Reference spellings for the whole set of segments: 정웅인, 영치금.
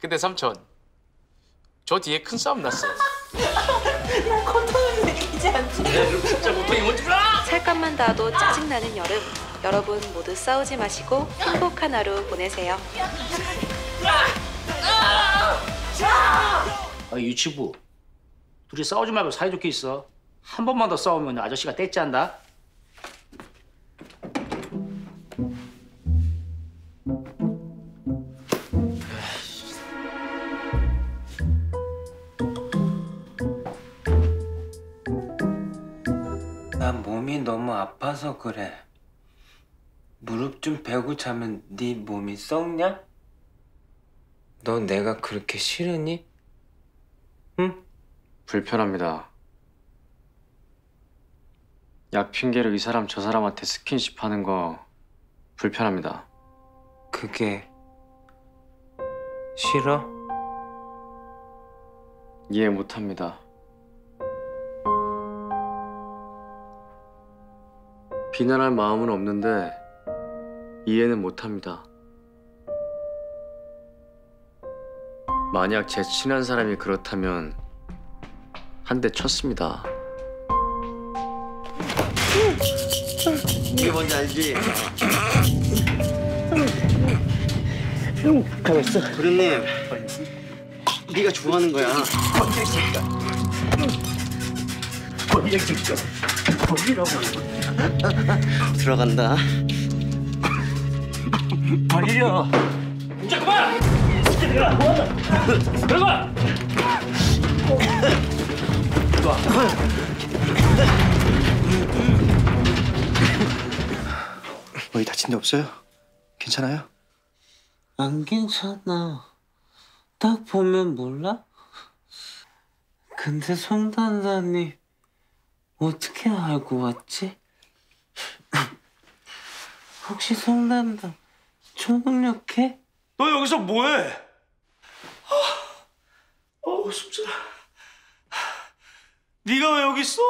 근데 삼촌, 저 뒤에 큰 싸움 났어요. 난 고통은 이기지 않지. 진짜 고통이 뭔지 몰라! 살갗만 닿아도 짜증나는 여름. 여러분 모두 싸우지 마시고 행복한 하루 보내세요. 아, 유치부, 둘이 싸우지 말고 사이좋게 있어. 한 번만 더 싸우면 아저씨가 떼찌한다. 나 몸이 너무 아파서 그래. 무릎 좀 베고 자면 네 몸이 썩냐? 너 내가 그렇게 싫으니? 응? 불편합니다. 약 핑계로 이 사람 저 사람한테 스킨십 하는 거 불편합니다. 그게 싫어? 이해 못합니다. 비난할 마음은 없는데 이해는 못합니다. 만약 제 친한 사람이 그렇다면 한 대 쳤습니다. 이게 뭔지 알지? 가만있어. 도련님, 네가 좋아하는 거야. 들어간다. 버리려. 이제 그만! 들어가! 어디 다친 데 없어요? 괜찮아요? 안 괜찮아. 딱 보면 몰라? 근데 송단사님 어떻게 알고 왔지? 혹시 송단사 총력해? 너 여기서 뭐해? 어우 숨차라. 네가 왜 여기 있어?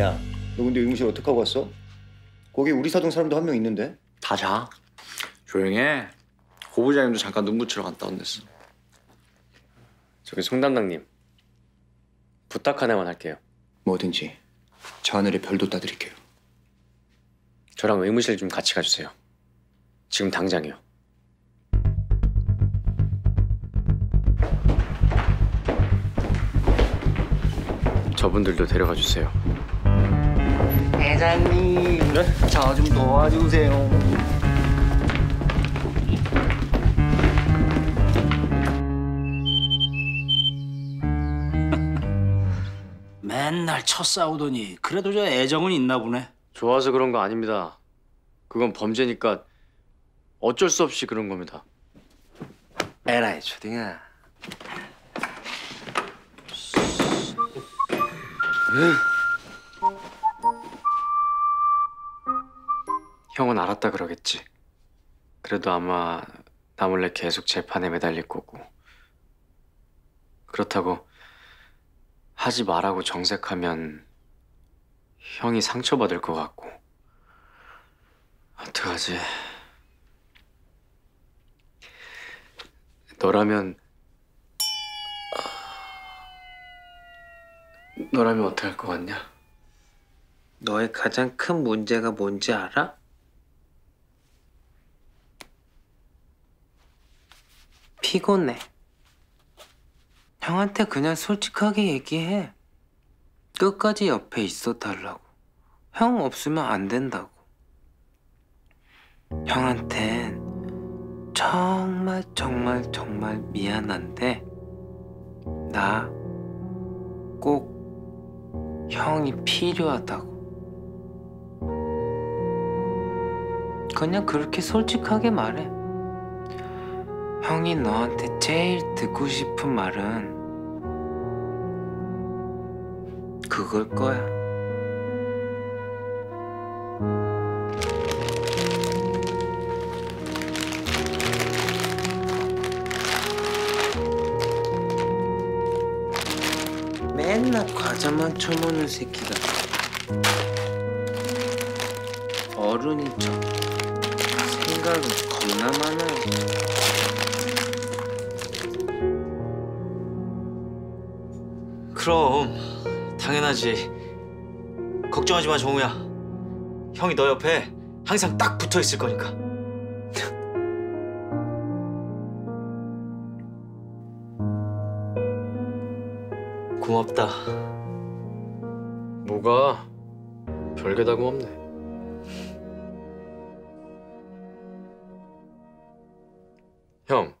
야, 너 근데 의무실 어떡하고 왔어? 거기 우리 사동 사람도 한 명 있는데? 다 자. 조용해. 고 부장님도 잠깐 눈 붙이러 갔다 온댔어. 저기 송 담당님, 부탁 하나만 할게요. 뭐든지 저 하늘에 별도 따드릴게요. 저랑 의무실 좀 같이 가주세요. 지금 당장이요. 저분들도 데려가 주세요. 회장님, 네? 저 좀 도와주세요. 맨날 쳐 싸우더니 그래도 저 애정은 있나 보네. 좋아서 그런 거 아닙니다. 그건 범죄니까 어쩔 수 없이 그런 겁니다. 에라이 초딩아. 형은 알았다 그러겠지. 그래도 아마 나 몰래 계속 재판에 매달릴 거고. 그렇다고 하지 말라고 정색하면 형이 상처받을 것 같고. 어떡하지? 너라면 어떡할 것 같냐? 너의 가장 큰 문제가 뭔지 알아? 피곤해. 형한테 그냥 솔직하게 얘기해. 끝까지 옆에 있어달라고. 형 없으면 안 된다고. 형한텐 정말 정말 정말 미안한데 나 꼭 형이 필요하다고. 그냥 그렇게 솔직하게 말해. 형이 너한테 제일 듣고 싶은 말은 그걸 거야. 맨날 과자 과자만 처먹는 새끼가 어른인 척 생각은 겁나 많아요. 그럼 당연하지. 걱정하지 마, 정우야. 형이 너 옆에 항상 딱 붙어 있을 거니까. 고맙다. 뭐가 별게 다 고맙네. 형,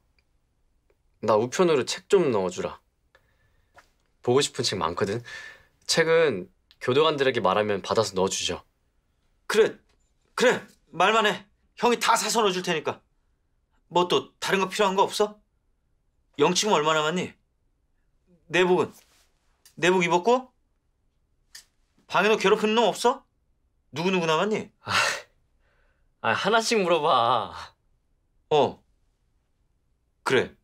나 우편으로 책 좀 넣어주라. 보고 싶은 책 많거든. 책은 교도관들에게 말하면 받아서 넣어주죠. 그래. 말만 해. 형이 다 사서 넣어줄 테니까. 뭐 또 다른 거 필요한 거 없어? 영치금 얼마 남았니? 내복은? 내복 입었고? 방에너 괴롭히는 놈 없어? 누구 남았니? 아, 하나씩 물어봐. 어. 그래.